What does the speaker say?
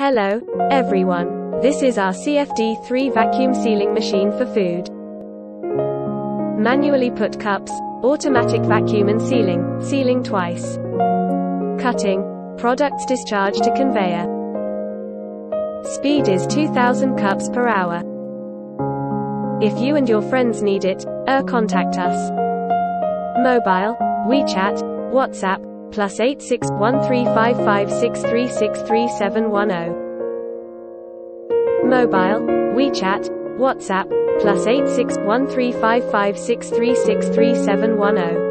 Hello, everyone. This is our CFD3 vacuum sealing machine for food. Manually put cups, automatic vacuum and sealing twice. Cutting, products discharge to conveyor. Speed is 2000 cups per hour. If you and your friends need it, contact us. Mobile, WeChat, WhatsApp, +86135563637110. Mobile, WeChat, WhatsApp, +86135563637110.